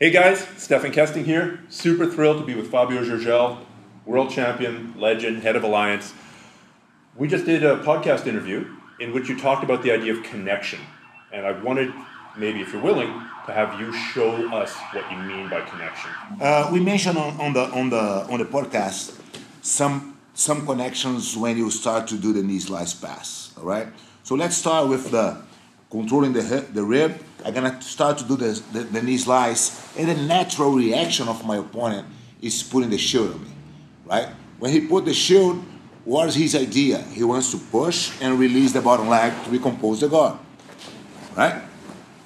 Hey guys, Stephan Kesting here. Super thrilled to be with Fabio Gurgel, world champion, legend, head of Alliance. We just did a podcast interview in which you talked about the idea of connection. And I wanted, maybe if you're willing, to have you show us what you mean by connection. We mentioned on the podcast some connections when you start to do the knee slice pass, all right? So let's start with the controlling the rib. I'm going to start to do the knee slice, and the natural reaction of my opponent is putting the shield on me, right? When he put the shield, what is his idea? He wants to push and release the bottom leg to recompose the guard, right?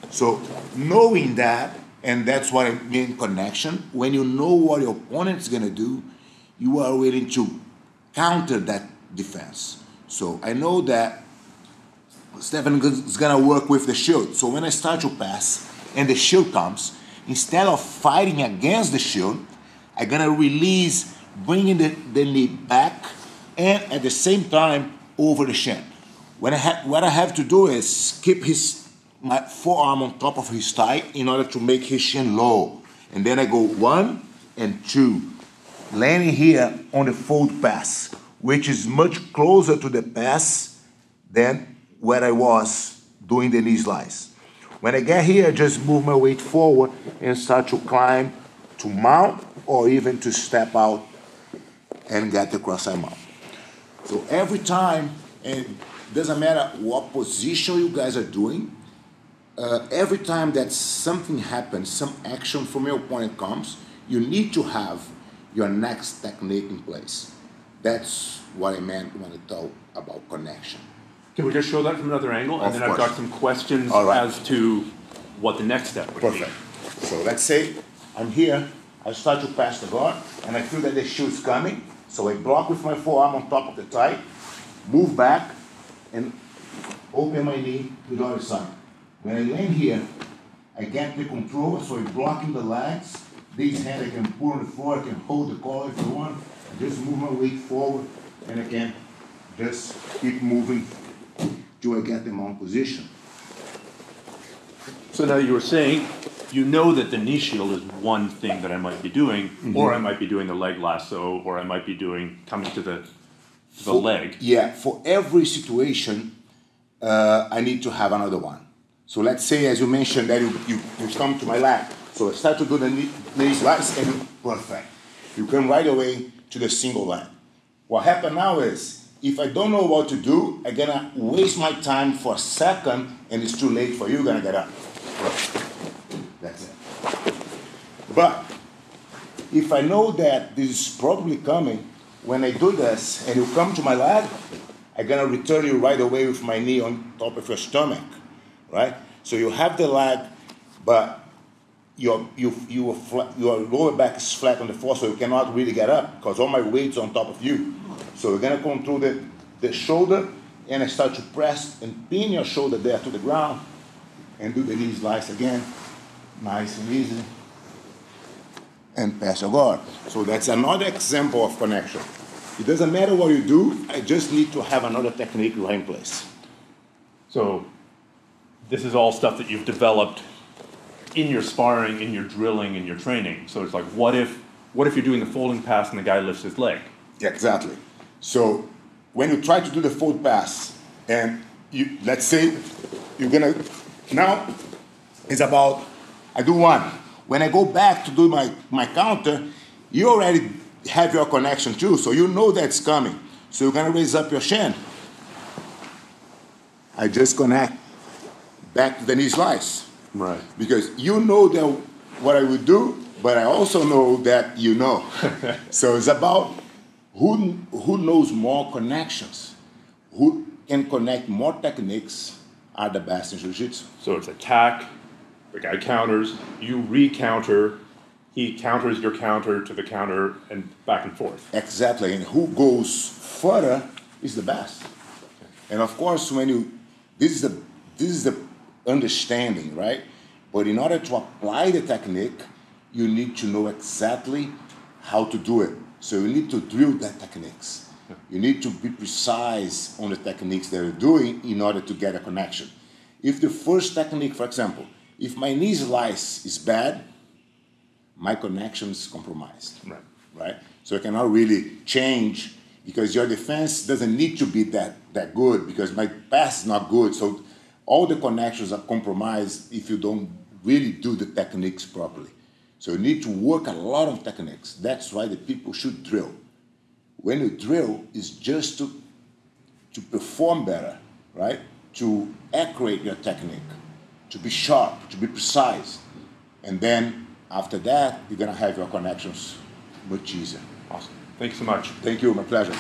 So knowing that, and that's what I mean connection, when you know what your opponent's going to do, you are willing to counter that defense. So I know that Stephan is going to work with the shield. So when I start to pass and the shield comes, instead of fighting against the shield, I'm going to release, bringing the knee back and at the same time over the shin. What I have to do is keep my forearm on top of his thigh in order to make his shin low. And then I go one and two, landing here on the fold pass, which is much closer to the pass than where I was doing the knee slice. When I get here, I just move my weight forward and start to climb to mount or even to step out and get the cross-side mount. So every time, and it doesn't matter what position you guys are doing, every time that something happens, some action from your opponent comes, you need to have your next technique in place. That's what I meant when I talk about connection. Can we just show that from another angle? And then I've got some questions as to what the next step would be. Perfect. So let's say I'm here. I start to pass the guard, and I feel that the shoe's coming. So I block with my forearm on top of the thigh, move back, and open my knee to the other side. When I land here, I get the control, so I'm blocking the legs. These hands I can pull on the floor, I can hold the collar if I want. I just move my weight forward, and I can just keep moving. Do I get them on position? So now you were saying, you know that the knee shield is one thing that I might be doing, or I might be doing the leg lasso, or I might be doing coming to the leg. Yeah, for every situation, I need to have another one. So let's say, as you mentioned, that you come to my leg. So I start to do the knee slice, and perfect. You come right away to the single leg. What happened now is, if I don't know what to do, I'm going to waste my time for a second, and it's too late for you. You're going to get up. That's it. But if I know that this is probably coming, when I do this and you come to my leg, I'm going to return you right away with my knee on top of your stomach, right? So you have the leg, but your lower back is flat on the floor, so you cannot really get up because all my weight's on top of you. So we're going to control the shoulder, and I start to press and pin your shoulder there to the ground and do the knee slice again, nice and easy, and pass your guard. So that's another example of connection. It doesn't matter what you do, I just need to have another technique right in place. So this is all stuff that you've developed in your sparring, in your drilling, in your training. So it's like, what if you're doing the folding pass and the guy lifts his leg? Yeah, exactly. So when you try to do the fold pass, and let's say you're gonna, now it's about, I do one. When I go back to do my counter, you already have your connection too, so you know that's coming. So you're gonna raise up your shin. I just connect back to the knee slice. Right. Because you know that what I would do, but I also know that you know. So it's about who knows more connections, who can connect more techniques are the best in jiu-jitsu. So it's attack, the guy counters, you re-counter, he counters your counter to the counter, and back and forth. Exactly, and who goes further is the best. And of course, when you, this is the understanding, right? But in order to apply the technique, you need to know exactly how to do it. So you need to drill that techniques. You need to be precise on the techniques that you're doing in order to get a connection. If the first technique, for example, if my knee slice is bad, my connection is compromised. Right. Right? So you cannot really change because your defense doesn't need to be that good because my pass is not good. So all the connections are compromised if you don't really do the techniques properly. So you need to work a lot of techniques. That's why the people should drill. When you drill, it's just to perform better, right? To accurate your technique, to be sharp, to be precise. And then after that, you're going to have your connections much easier. Awesome. Thank you so much. Thank you. My pleasure.